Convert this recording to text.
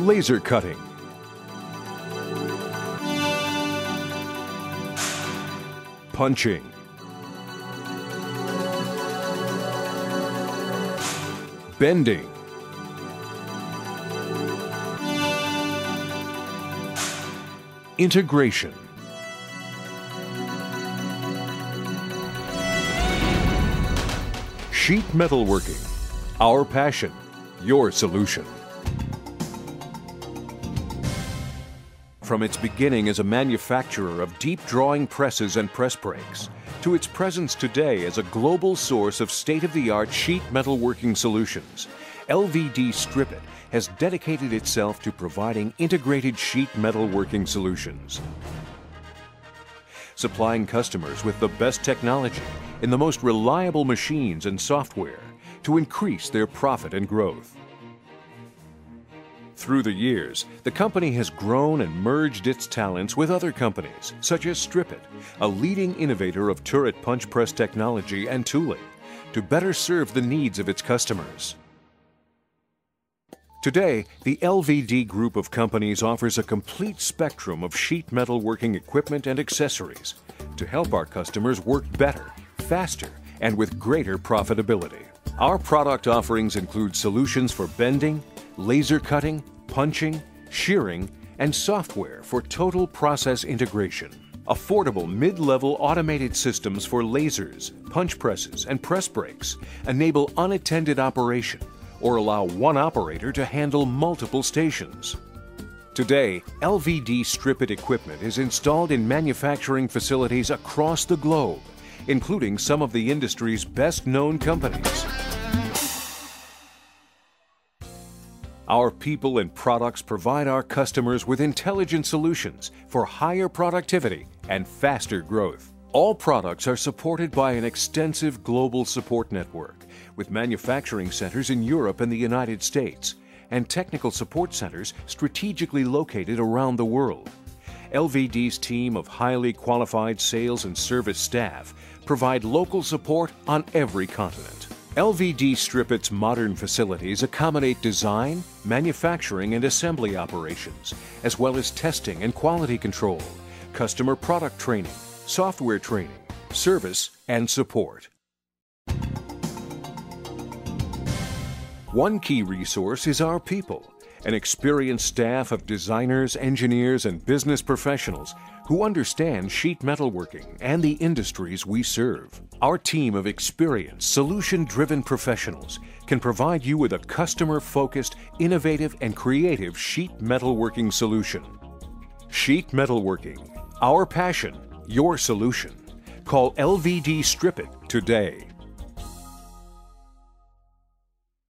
laser cutting. Punching. Bending. Integration. Sheet metalworking. Our passion, your solution. From its beginning as a manufacturer of deep drawing presses and press brakes, to its presence today as a global source of state-of-the-art sheet metalworking solutions, LVD Strippit has dedicated itself to providing integrated sheet metalworking solutions, supplying customers with the best technology in the most reliable machines and software to increase their profit and growth. Through the years, the company has grown and merged its talents with other companies, such as Strippit, a leading innovator of turret punch press technology and tooling, to better serve the needs of its customers. Today, the LVD group of companies offers a complete spectrum of sheet metal working equipment and accessories to help our customers work better, faster, and with greater profitability. Our product offerings include solutions for bending, laser cutting, punching, shearing, and software for total process integration. Affordable mid-level automated systems for lasers, punch presses, and press brakes enable unattended operation or allow one operator to handle multiple stations. Today, LVD Strippit equipment is installed in manufacturing facilities across the globe, including some of the industry's best-known companies. Our people and products provide our customers with intelligent solutions for higher productivity and faster growth. All products are supported by an extensive global support network with manufacturing centers in Europe and the United States and technical support centers strategically located around the world. LVD's team of highly qualified sales and service staff provide local support on every continent. LVD Strippit's modern facilities accommodate design, manufacturing, and assembly operations, as well as testing and quality control, customer product training, software training, service, and support. One key resource is our people, an experienced staff of designers, engineers, and business professionals who understand sheet metalworking and the industries we serve. Our team of experienced, solution-driven professionals can provide you with a customer-focused, innovative, and creative sheet metalworking solution. Sheet metalworking, our passion, your solution. Call LVD Strippit today.